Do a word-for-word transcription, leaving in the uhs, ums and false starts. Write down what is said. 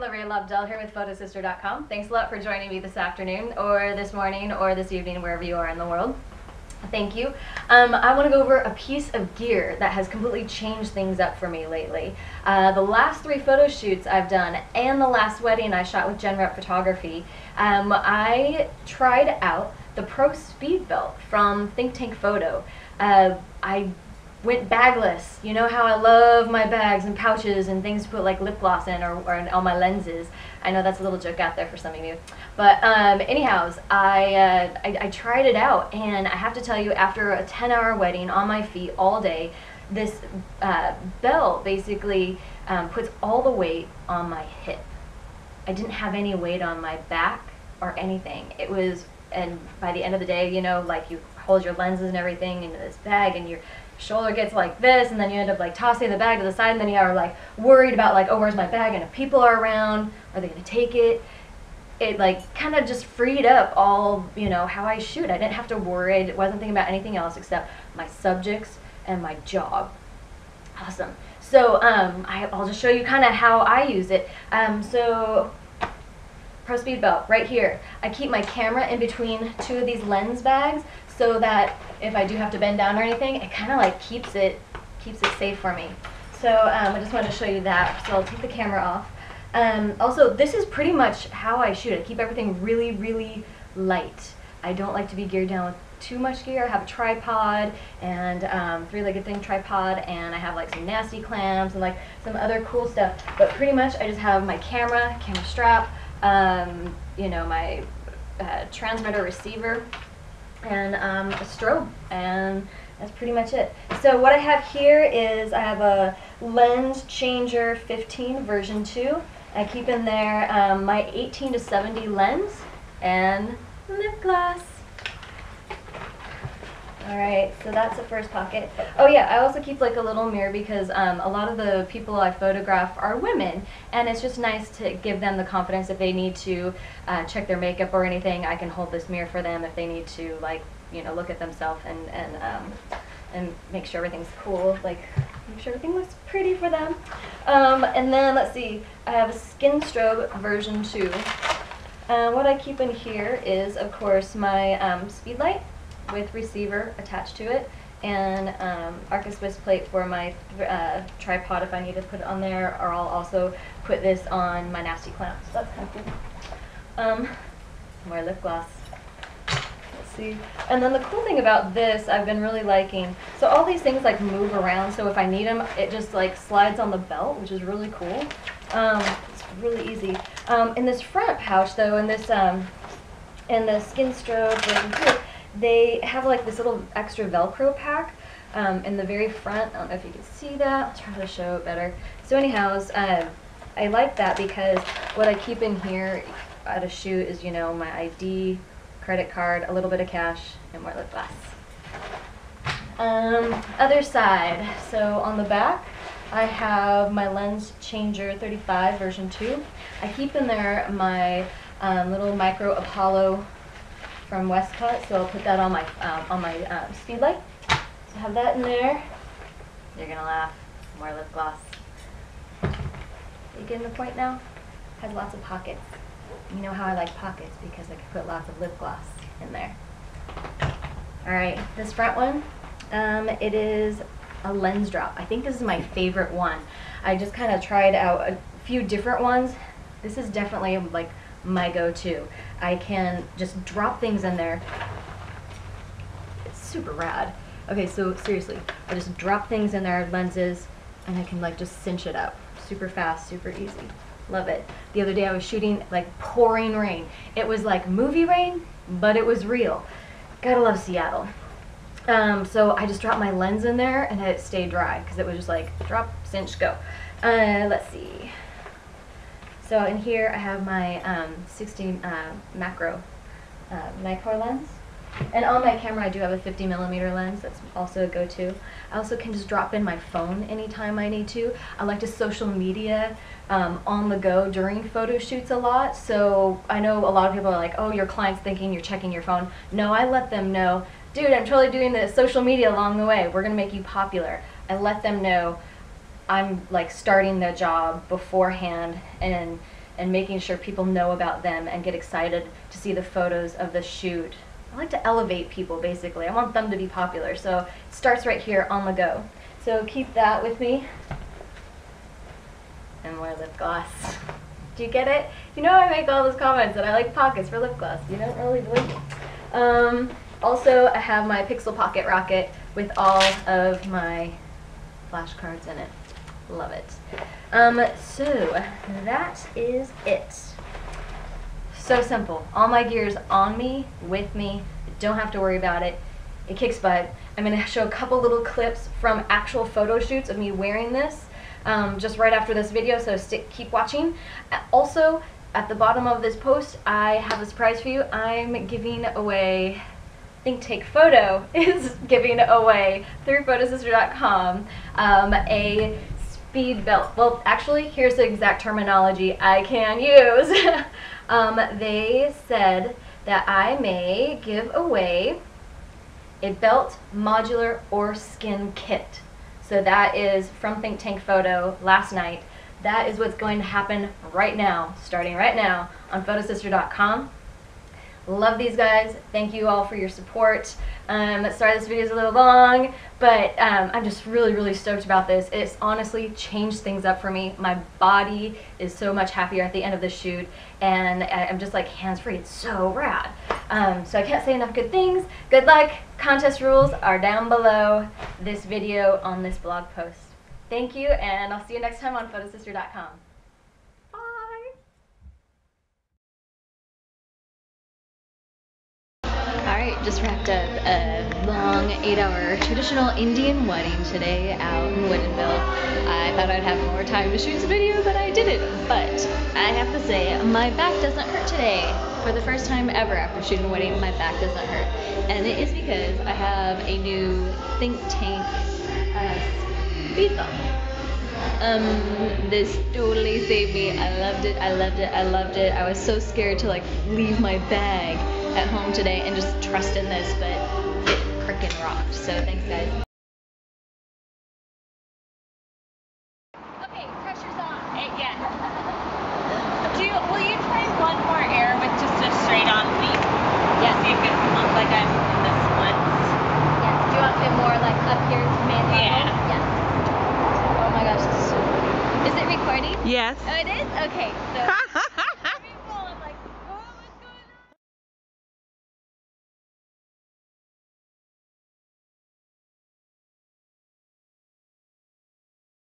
LaRae Lobdell here with Photosister dot com. Thanks a lot for joining me this afternoon, or this morning, or this evening, wherever you are in the world. Thank you. Um, I want to go over a piece of gear that has completely changed things up for me lately. Uh, the last three photo shoots I've done and the last wedding I shot with Jen Rep Photography, um, I tried out the Pro Speed Belt from Think Tank Photo. Uh, I went bagless. You know how I love my bags and pouches and things to put like lip gloss in, or, or in all my lenses. I know that's a little joke out there for some of you. But um, anyhows, I, uh, I, I tried it out, and I have to tell you, after a ten hour wedding on my feet all day, this uh, belt basically um, puts all the weight on my hip. I didn't have any weight on my back or anything. It was, and by the end of the day, you know, like you hold your lenses and everything into this bag, and you're shoulder gets like this, and then you end up like tossing the bag to the side, and then you are like worried about like, oh, where's my bag, and if people are around, are they gonna take it? It like kind of just freed up all, you know, how I shoot. I didn't have to worry. I wasn't thinking about anything else except my subjects and my job. Awesome. So um, I, I'll just show you kind of how I use it. Um, so Pro Speed Belt right here. I keep my camera in between two of these lens bags, so that if I do have to bend down or anything, it kind of like keeps it keeps it safe for me. So um, I just wanted to show you that. So I'll take the camera off. Um, also, this is pretty much how I shoot. I keep everything really, really light. I don't like to be geared down with too much gear. I have a tripod and um, three-legged thing tripod, and I have like some nasty clamps and like some other cool stuff. But pretty much, I just have my camera, camera strap, um, you know, my uh, transmitter receiver, and um, a strobe, and that's pretty much it. So what I have here is I have a Lens Changer fifteen version two. I keep in there um, my eighteen to seventy lens and lip gloss. Alright, so that's the first pocket. Oh yeah, I also keep like a little mirror, because um, a lot of the people I photograph are women, and it's just nice to give them the confidence if they need to uh, check their makeup or anything. I can hold this mirror for them if they need to, like, you know, look at themselves and, and, um, and make sure everything's cool, like make sure everything looks pretty for them. Um, and then, let's see, I have a Skin Strobe version two. Uh, what I keep in here is, of course, my um, speed light with receiver attached to it, and um, Arca Swiss plate for my uh, tripod if I need to put it on there, or I'll also put this on my nasty clamp. So that's kind of cool. Um, more lip gloss. Let's see. And then the cool thing about this, I've been really liking, so all these things like move around, so if I need them, it just like slides on the belt, which is really cool. Um, it's really easy. Um, in this front pouch though, in this, um, in the Skin Strobe version two, they have like this little extra Velcro pack um, in the very front. I don't know if you can see that. I'll try to show it better. So anyhows, uh, I like that, because what I keep in here at a shoot is, you know, my I D, credit card, a little bit of cash, and more lip gloss. Um, other side. So on the back, I have my Lens Changer thirty-five version two. I keep in there my um, little micro Apollo from Westcott, so I'll put that on my um, on my um, speed light. So have that in there. You're gonna laugh. More lip gloss. You getting the point now? Has lots of pockets. You know how I like pockets, because I can put lots of lip gloss in there. All right, this front one, um, it is a lens drop. I think this is my favorite one. I just kind of tried out a few different ones. This is definitely like my go-to. I can just drop things in there. It's super rad. Okay, so seriously, I just drop things in there, lenses, and I can like just cinch it up. Super fast, super easy. Love it. The other day I was shooting like pouring rain. It was like movie rain, but it was real. Gotta love Seattle. Um, so I just dropped my lens in there and it stayed dry, because it was just like drop, cinch, go. Uh, let's see. So in here I have my um, sixteen uh, macro uh, Nikkor lens, and on my camera I do have a fifty millimeter lens. That's also a go-to. I also can just drop in my phone anytime I need to. I like to social media um, on the go during photo shoots a lot, so I know a lot of people are like, oh, your client's thinking you're checking your phone. No, I let them know, dude, I'm totally doing the social media along the way. We're gonna make you popular. I let them know I'm like starting the job beforehand, and and making sure people know about them and get excited to see the photos of the shoot. I like to elevate people, basically. I want them to be popular, so it starts right here on the go. So keep that with me. And more lip gloss. Do you get it? You know I make all those comments that I like pockets for lip gloss. You don't really believe it. Um, also, I have my Pixel Pocket Rocket with all of my flashcards in it. Love it. Um, so, that is it. So simple. All my gear's on me, with me. Don't have to worry about it. It kicks butt. I'm going to show a couple little clips from actual photo shoots of me wearing this um, just right after this video, so stick, keep watching. Also, at the bottom of this post, I have a surprise for you. I'm giving away... Think Tank Photo is giving away through Photosister dot com um, a speed belt. Well, actually, here's the exact terminology I can use. um, they said that I may give away a belt, modular, or skin kit. So that is from Think Tank Photo last night. That is what's going to happen right now, starting right now on Photosister dot com. Love these guys. Thank you all for your support. Um, sorry this video is a little long, but um, I'm just really, really stoked about this. It's honestly changed things up for me. My body is so much happier at the end of the shoot, and I'm just like hands-free. It's so rad. Um, so I can't say enough good things. Good luck. Contest rules are down below this video on this blog post. Thank you, and I'll see you next time on Photosister dot com. Just wrapped up a long eight hour traditional Indian wedding today out in Woodinville. I thought I'd have more time to shoot some video, but I didn't. But I have to say, my back doesn't hurt today. For the first time ever after shooting a wedding, my back doesn't hurt. And it is because I have a new Think Tank uh, speed belt. Um, this totally saved me. I loved it, I loved it, I loved it. I was so scared to like leave my bag at home today and just trust in this, but it frickin' rocked. So thanks guys. Okay, pressure's on. It, yeah. Do you, will you try one more air with just a straight on leap? Yeah. See if it looks like I'm in the splits. Yes. Do you want it more like up here to man level? Yeah. Yes. Oh my gosh, this is so funny. Is it recording? Yes. Oh,